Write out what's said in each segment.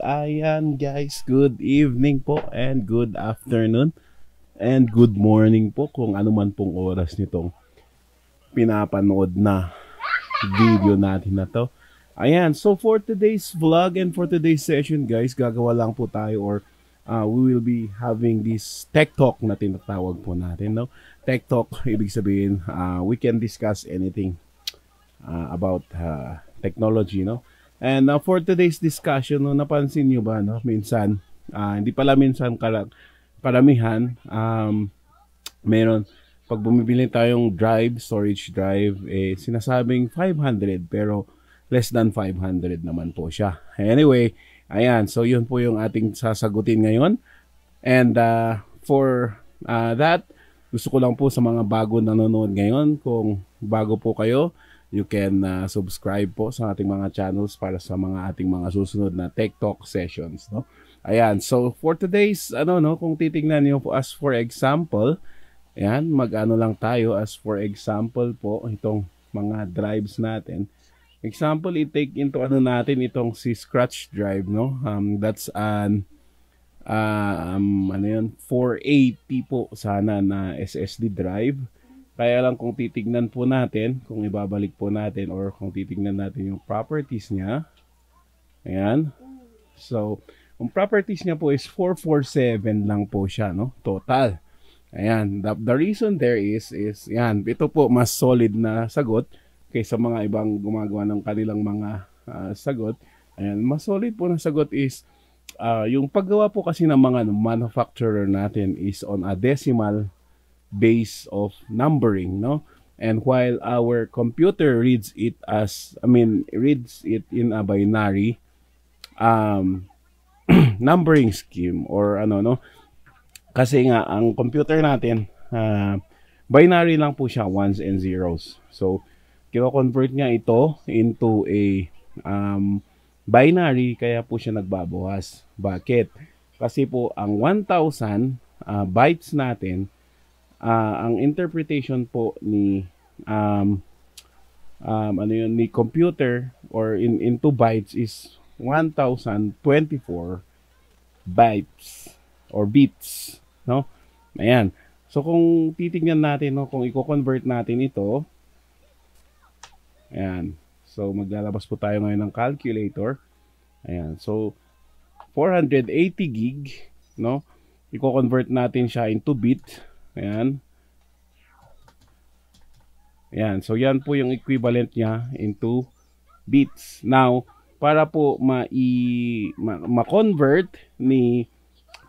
Ayan guys, good evening po and good afternoon and good morning po kung ano man pong oras nitong pinapanood na video natin na to. Ayan, so for today's vlog and for today's session guys, gagawa lang po tayo or we will be having this tech talk na tinatawag po natin, no? Tech talk, ibig sabihin we can discuss anything about technology, no? And for today's discussion, no, napansin nyo ba, no? Minsan, hindi pala minsan karamihan, meron, pag bumibili tayong drive, storage drive, eh, sinasabing 500 pero less than 500 naman po siya. Anyway, ayan, so yun po yung ating sasagutin ngayon. And for that, gusto ko lang po sa mga bago nanonood ngayon, kung bago po kayo, you can subscribe po sa ating mga channels para sa mga ating mga susunod na Tech Talk sessions, no? Ayan, so for today's, ano, no, kung titingnan niyo po as for example, ayan, mag-ano lang tayo as for example po, itong mga drives natin. Example, i-take into ano natin itong si scratch drive, no? That's an ano yun, 480 po sana na SSD drive. Kaya lang kung titignan po natin, kung ibabalik po natin or kung titignan natin yung properties niya. Ayan. So, yung properties niya po is 447 lang po siya, no? Total. Ayan. The reason there is yan, ito po mas solid na sagot kaysa mga ibang gumagawa ng kanilang mga sagot. Ayan, mas solid po na sagot is yung paggawa po kasi ng mga manufacturer natin is on a decimal base of numbering, no? And while our computer reads it as, I mean, reads it in a binary numbering scheme or ano, no? Kasi nga, ang computer natin, binary lang po siya, ones and zeros. So, kino-convert niya ito into a binary, kaya po siya nagbabawas. Bakit? Kasi po, ang 1,000 bytes natin, ang interpretation po ni, ano yun, ni computer or into bytes is 1,024 bytes or bits, no? Ayan. So, kung titignan natin, no, kung i-convert natin ito, ayan. So, maglalabas po tayo ngayon ng calculator. Ayan. So, 480 gig, no? I-convert natin siya into bit. Ayan. Ayan. So, yan po yung equivalent niya into bits. Now, para po ma-convert ni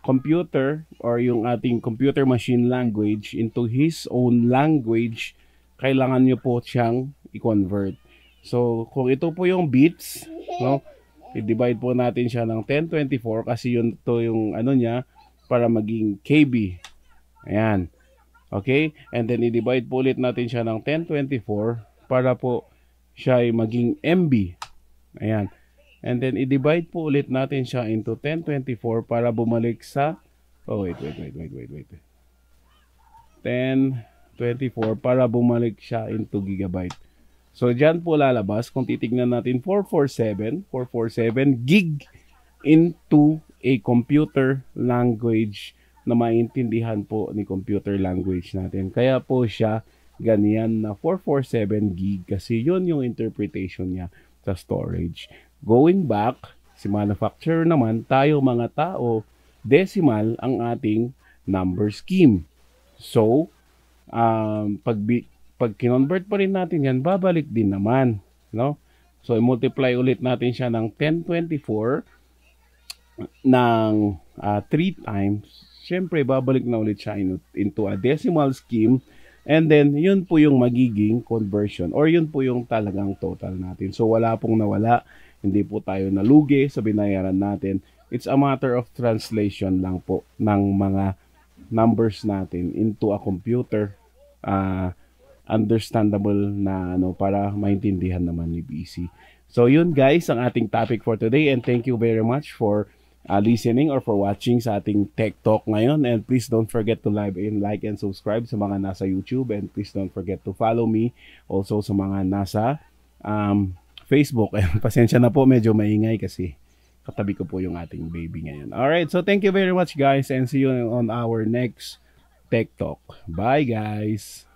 computer or yung ating computer machine language into his own language, kailangan nyo po siyang i-convert. So, kung ito po yung bits, no? I-divide po natin siya ng 1024 kasi yun to yung ano niya para maging KB. Ayan. Okay? And then i-divide po ulit natin siya ng 1024 para po siya ay maging MB. Ayan. And then i-divide po ulit natin siya into 1024 para bumalik sa oh, wait. 1024 para bumalik siya into gigabyte. So, dyan po lalabas, kung titignan natin, 447 gig into a computer language na maintindihan po ni computer language natin. Kaya po siya ganyan na 447 gig kasi yun yung interpretation niya sa storage. Going back, si manufacturer naman, tayo mga tao, decimal ang ating number scheme. So, pag kinonvert pa rin natin yan, babalik din naman, no? So, i-multiply ulit natin siya ng 1024 ng 3 times. Siyempre, babalik na ulit siya into a decimal scheme. And then, yun po yung magiging conversion or yun po yung talagang total natin. So, wala pong nawala. Hindi po tayo nalugi sa binayaran natin. It's a matter of translation lang po ng mga numbers natin into a computer understandable na ano para maintindihan naman ni BC. So yun guys ang ating topic for today and thank you very much for listening or for watching sa ating Tech Talk ngayon and please don't forget to like and subscribe sa mga nasa YouTube and please don't forget to follow me also sa mga nasa Facebook. Pasensya na po medyo maingay kasi katabi ko po yung ating baby ngayon. Alright, so thank you very much guys and see you on our next Tech Talk. Bye guys!